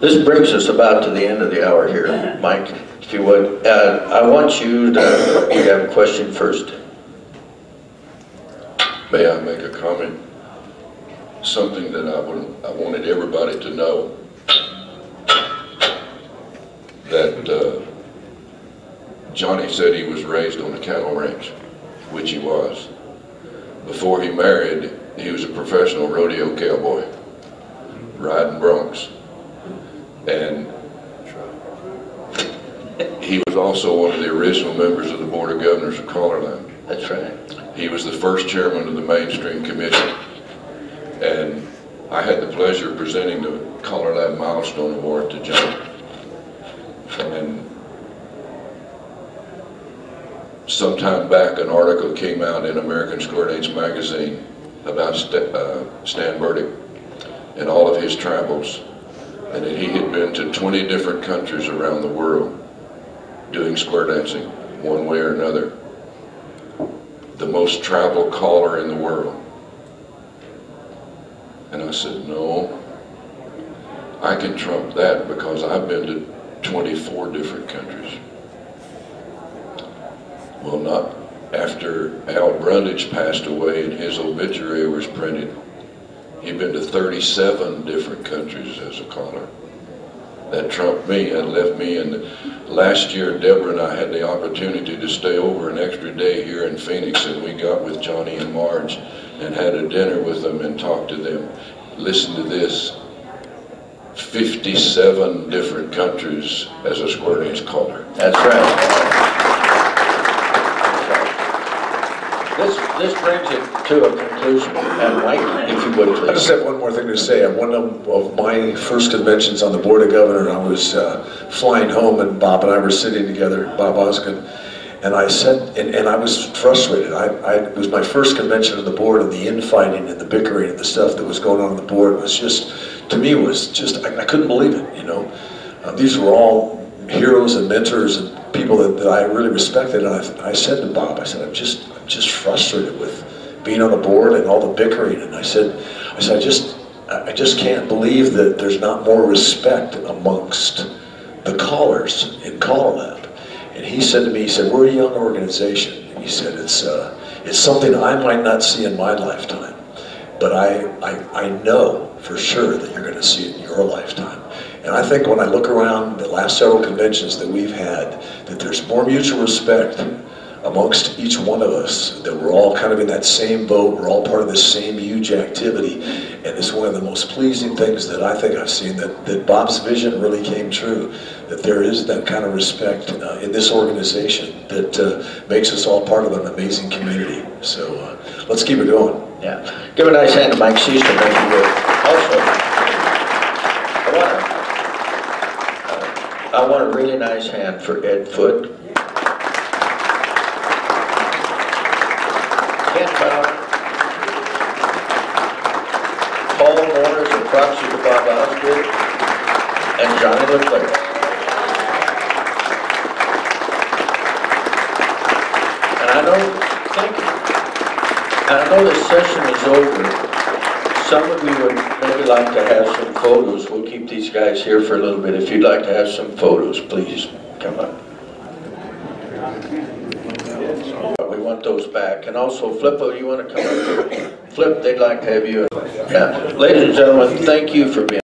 This brings us about to the end of the hour here, Mike, if you would. I want you to, you have a question first. May I make a comment? Something that I wanted everybody to know. That Johnny said he was raised on a cattle ranch, which he was. Before he married, he was a professional rodeo cowboy, riding broncs. And He was also one of the original members of the Board of Governors of Caller Lab. That's right. He was the first chairman of the Mainstream Commission. And I had the pleasure of presenting the Caller Lab Milestone Award to John. And sometime back, an article came out in American Squared H magazine about Stan Burdick and all of his travels, and that he had been to 20 different countries around the world doing square dancing, one way or another. The most traveled caller in the world. And I said, no, I can trump that because I've been to 24 different countries. Well, not after Al Brundage passed away and his obituary was printed. He'd been to 37 different countries as a caller. That trumped me and left me. And last year, Deborah and I had the opportunity to stay over an extra day here in Phoenix, and we got with Johnny and Marge and had a dinner with them and talked to them. Listen to this. 57 different countries as a square dance caller. That's right. This brings it to a conclusion. And Mike, if you would please. I just have one more thing to say. At one of my first conventions on the Board of Governors, I was flying home, and Bob and I were sitting together, Bob Osgood, and I said, and I was frustrated. It was my first convention on the board, and the infighting and the bickering and the stuff that was going on the board was just, to me, was just, I couldn't believe it, you know. These were all heroes and mentors and people that I really respected, and I said to Bob, I said, I'm just frustrated with being on the board and all the bickering, and I said, I just can't believe that there's not more respect amongst the callers in Caller Lab. And he said to me, he said, we're a young organization. And he said, it's something I might not see in my lifetime, but I know for sure that you're going to see it in your lifetime. And I think when I look around the last several conventions that we've had, that there's more mutual respect amongst each one of us, that we're all kind of in that same boat, we're all part of the same huge activity, and it's one of the most pleasing things that I think I've seen, that Bob's vision really came true, that there is that kind of respect in this organization that makes us all part of an amazing community. So let's keep it going. Yeah. Give a nice hand to Mike Schuster. Thank you. Also, I want a really nice hand for Ed Foote. Paul Moore is a proxy to Bob Osgood and Johnny LeClair. And I know this session is over. Some of you would maybe like to have some photos. We'll keep these guys here for a little bit. If you'd like to have some photos, please come up. Those back. And also, Flippo, you want to come up here? Flip, they'd like to have you. Yeah. Ladies and gentlemen, thank you for being